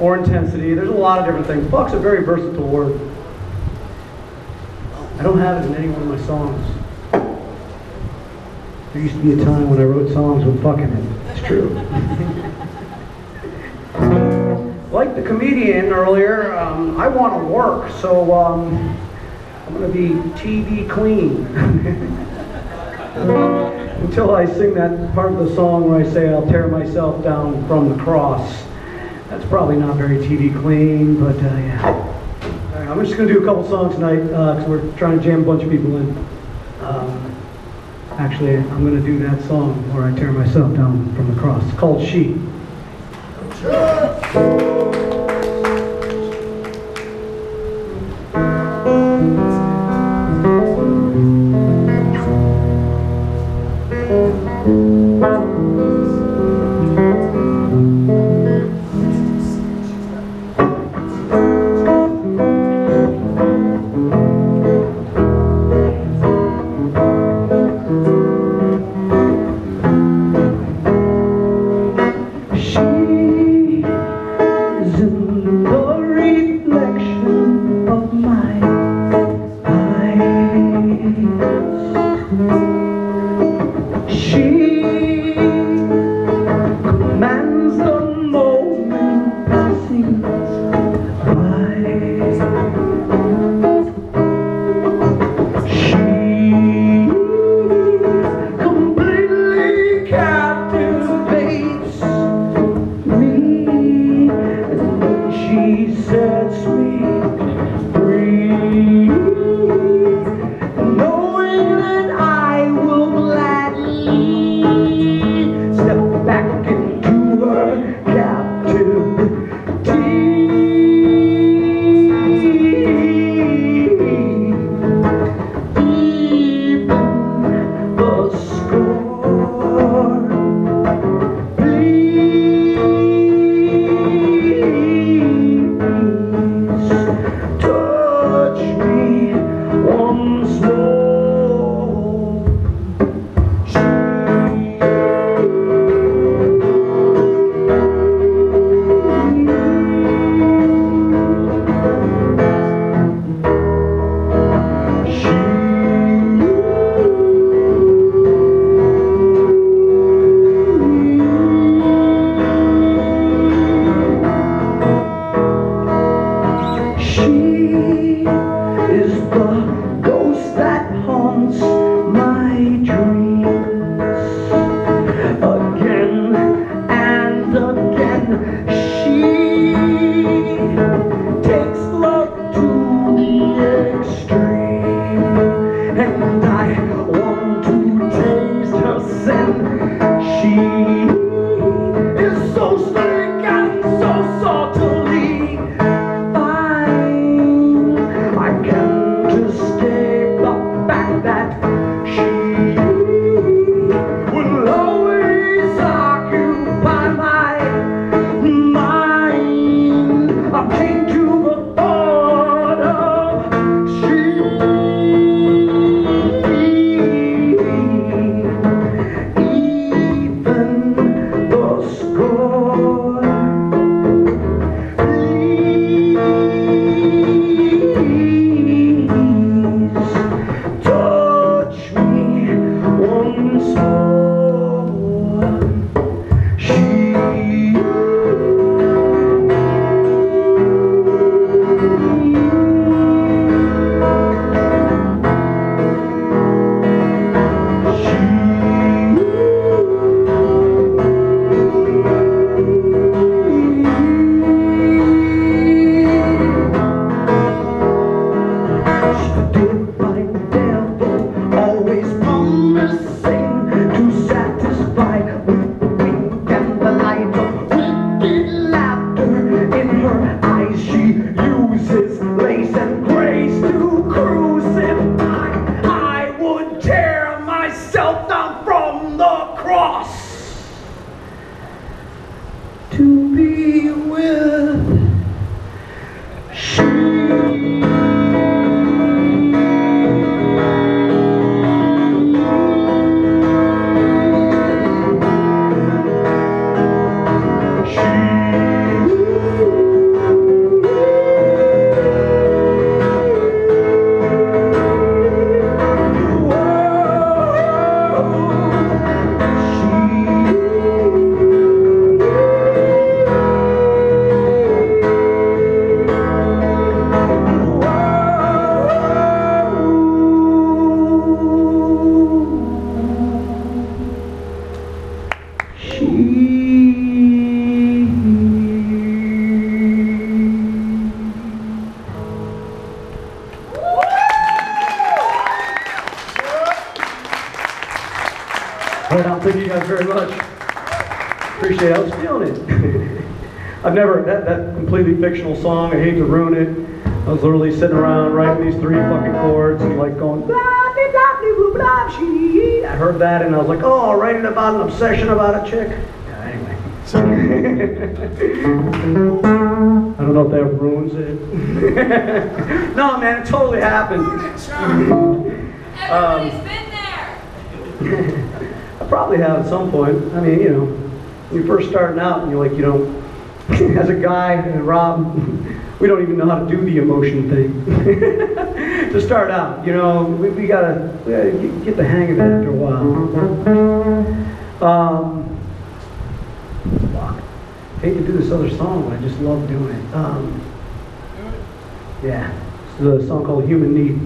or intensity. There's a lot of different things. Fuck's a very versatile word. I don't have it in any one of my songs. There used to be a time when I wrote songs with fuck in it. It's true. Like the comedian earlier, I want to work, so I'm going to be TV clean. Until I sing that part of the song where I say I'll tear myself down from the cross. That's probably not very TV clean, but yeah. All right, I'm just going to do a couple songs tonight because we're trying to jam a bunch of people in. Actually, I'm going to do that song where I tear myself down from the cross. It's called She. She Thank you guys very much. Appreciate it. I was feeling it. I've never, that completely fictional song, I hate to ruin it. I was literally sitting around writing these three fucking chords and like going, I heard that and I was like, oh, I'll write it about an obsession about a chick. Yeah, anyway. I don't know if that ruins it. No, man, it totally happened. Everybody's been there. I probably have at some point. I mean, you know, when you're first starting out and you're like, you know, as a guy, and Rob, we don't even know how to do the emotion thing. To start out, you know, we gotta get the hang of it after a while. I hate to do this other song, but I just love doing it. Yeah, this is a song called Human Need.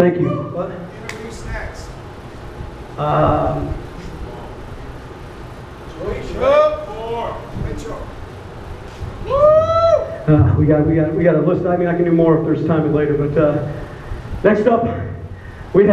Thank you. What? Give me snacks. We got a list. I mean, I can do more if there's time later. But next up, we have.